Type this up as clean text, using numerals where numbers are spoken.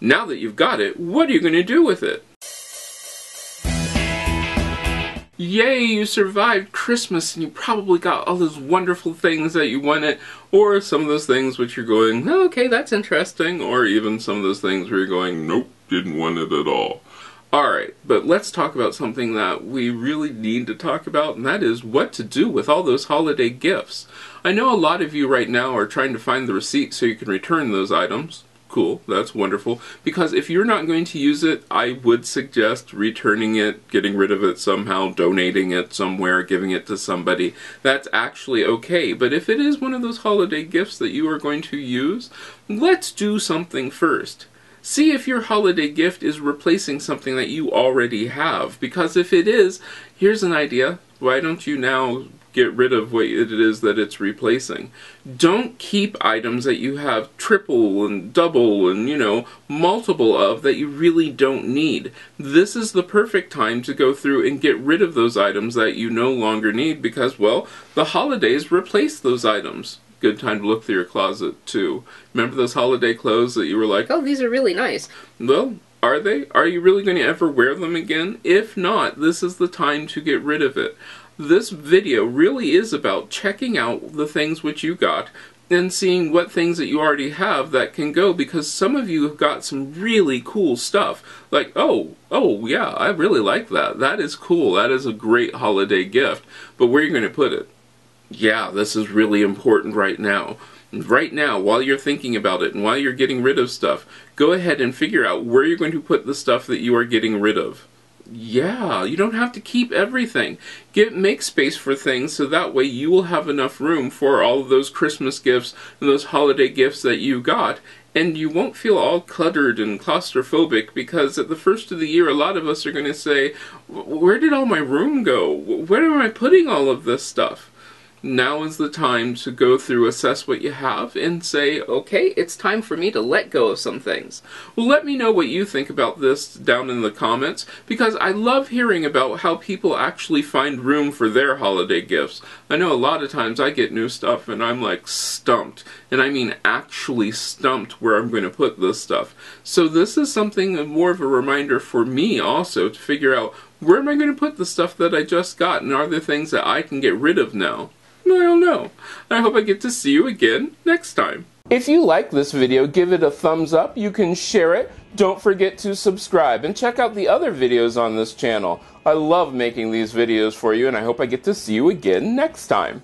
Now that you've got it, what are you going to do with it? Yay, you survived Christmas and you probably got all those wonderful things that you wanted, or some of those things which you're going, oh, okay, that's interesting, or even some of those things where you're going, nope, didn't want it at all. Alright, but let's talk about something that we really need to talk about, and that is what to do with all those holiday gifts. I know a lot of you right now are trying to find the receipt so you can return those items. Cool, that's wonderful, because if you're not going to use it, I would suggest returning it, getting rid of it somehow, donating it somewhere, giving it to somebody. That's actually okay, but if it is one of those holiday gifts that you are going to use, let's do something first. See if your holiday gift is replacing something that you already have, because if it is, here's an idea. Why don't you now get rid of what it is that it's replacing? Don't keep items that you have triple and double and, you know, multiple of that you really don't need. This is the perfect time to go through and get rid of those items that you no longer need because, well, the holidays replace those items. Good time to look through your closet, too. Remember those holiday clothes that you were like, oh, these are really nice. Well, are they? Are you really going to ever wear them again? If not, this is the time to get rid of it. This video really is about checking out the things which you got and seeing what things that you already have that can go, because some of you have got some really cool stuff. Like, oh yeah, I really like that. That is cool. That is a great holiday gift. But where are you going to put it? Yeah, this is really important right now. Right now, while you're thinking about it and while you're getting rid of stuff, go ahead and figure out where you're going to put the stuff that you are getting rid of. Yeah, you don't have to keep everything. Make space for things so that way you will have enough room for all of those Christmas gifts and those holiday gifts that you got, and you won't feel all cluttered and claustrophobic, because at the first of the year a lot of us are going to say, where did all my room go? Where am I putting all of this stuff? Now is the time to go through, assess what you have, and say, okay, it's time for me to let go of some things. Well, let me know what you think about this down in the comments, because I love hearing about how people actually find room for their holiday gifts. I know a lot of times I get new stuff and I'm like stumped, and I mean actually stumped where I'm going to put this stuff. So this is something more of a reminder for me also to figure out, where am I going to put the stuff that I just got, and are there things that I can get rid of now? I don't know. I hope I get to see you again next time. If you like this video, give it a thumbs up. You can share it. Don't forget to subscribe and check out the other videos on this channel. I love making these videos for you, and I hope I get to see you again next time.